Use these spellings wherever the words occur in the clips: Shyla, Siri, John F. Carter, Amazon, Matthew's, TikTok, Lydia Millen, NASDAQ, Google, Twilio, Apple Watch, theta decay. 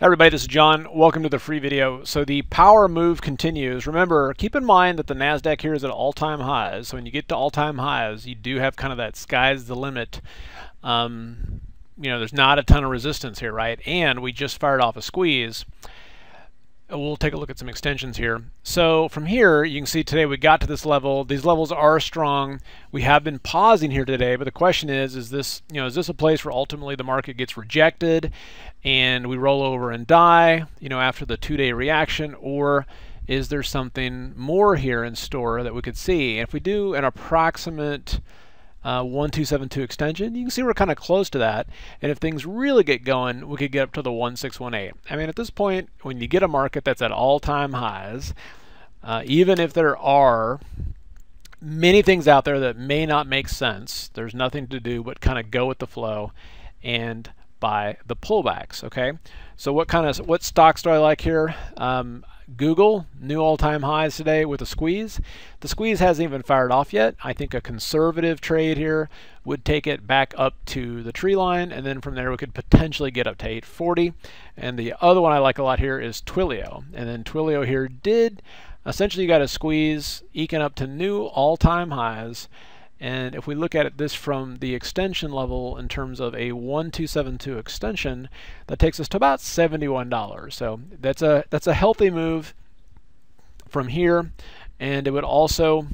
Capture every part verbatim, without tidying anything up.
Hey everybody, this is John. Welcome to the free video. So the power move continues. Remember, keep in mind that the NASDAQ here is at all-time highs. So when you get to all-time highs, you do have kind of that sky's the limit. Um, you know, there's not a ton of resistance here, right? And we just fired off a squeeze. We'll take a look at some extensions here. So from here, you can see today we got to this level. These levels are strong. We have been pausing here today, but the question is, is this, you know, is this a place where ultimately the market gets rejected and we roll over and die, you know, after the two-day reaction, or is there something more here in store that we could see? And if we do an approximate Uh, one two seven two extension, you can see we're kind of close to that, and if things really get going, we could get up to the one six one eight. I mean, at this point, when you get a market that's at all-time highs, uh, even if there are many things out there that may not make sense, there's nothing to do but kind of go with the flow and buy the pullbacks. Okay, so what kind of what stocks do I like here? um, Google, new all-time highs today with a squeeze. The squeeze hasn't even fired off yet. I think a conservative trade here would take it back up to the tree line, and then from there we could potentially get up to eight forty. And the other one I like a lot here is Twilio. And then Twilio here did essentially got a squeeze, eking up to new all-time highs. And if we look at it this from the extension level in terms of a one two seven two extension, that takes us to about seventy-one dollars. So that's a that's a healthy move from here, and it would also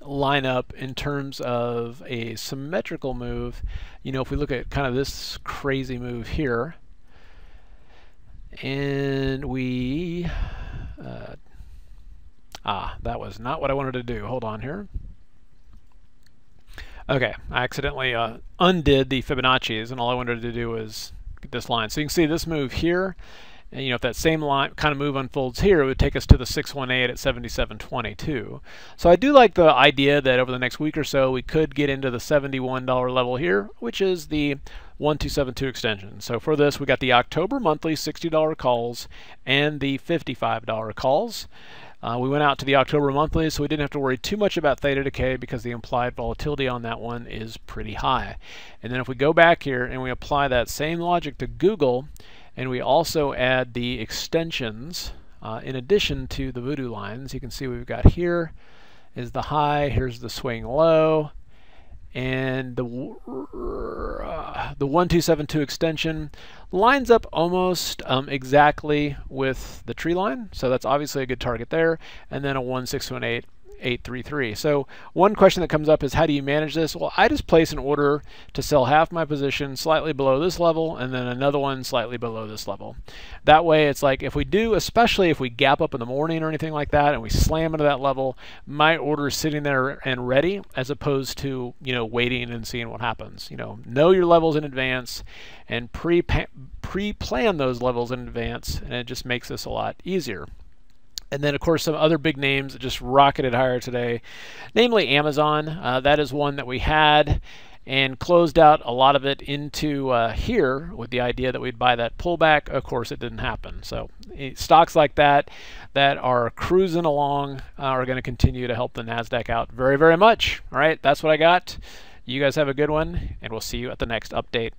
line up in terms of a symmetrical move. You know, if we look at kind of this crazy move here, and we uh, ah, that was not what I wanted to do. Hold on here. Okay, I accidentally uh, undid the Fibonacci's, and all I wanted to do was get this line. So you can see this move here, and you know, if that same line kind of move unfolds here, it would take us to the six one eight at seventy-seven twenty-two. So I do like the idea that over the next week or so, we could get into the seventy-one dollar level here, which is the one two seven two extension. So for this, we got the October monthly sixty dollar calls and the fifty-five dollar calls. Uh, we went out to the October monthly, so we didn't have to worry too much about theta decay because the implied volatility on that one is pretty high. And then if we go back here and we apply that same logic to Google, and we also add the extensions uh, in addition to the voodoo lines, you can see we've got here is the high, here's the swing low, and the uh, the one two seven two extension lines up almost um, exactly with the tree line, so that's obviously a good target there, and then a one six one eight eight three three. So one question that comes up is, how do you manage this? Well, I just place an order to sell half my position slightly below this level, and then another one slightly below this level. That way, it's like if we do, especially if we gap up in the morning or anything like that, and we slam into that level, my order is sitting there and ready, as opposed to, you know, waiting and seeing what happens. You know, know your levels in advance and pre pre-plan those levels in advance, and it just makes this a lot easier. And then, of course, some other big names that just rocketed higher today, namely Amazon. Uh, that is one that we had and closed out a lot of it into uh, here with the idea that we'd buy that pullback. Of course, it didn't happen. So stocks like that that are cruising along uh, are going to continue to help the NASDAQ out very, very much. All right, that's what I got. You guys have a good one, and we'll see you at the next update.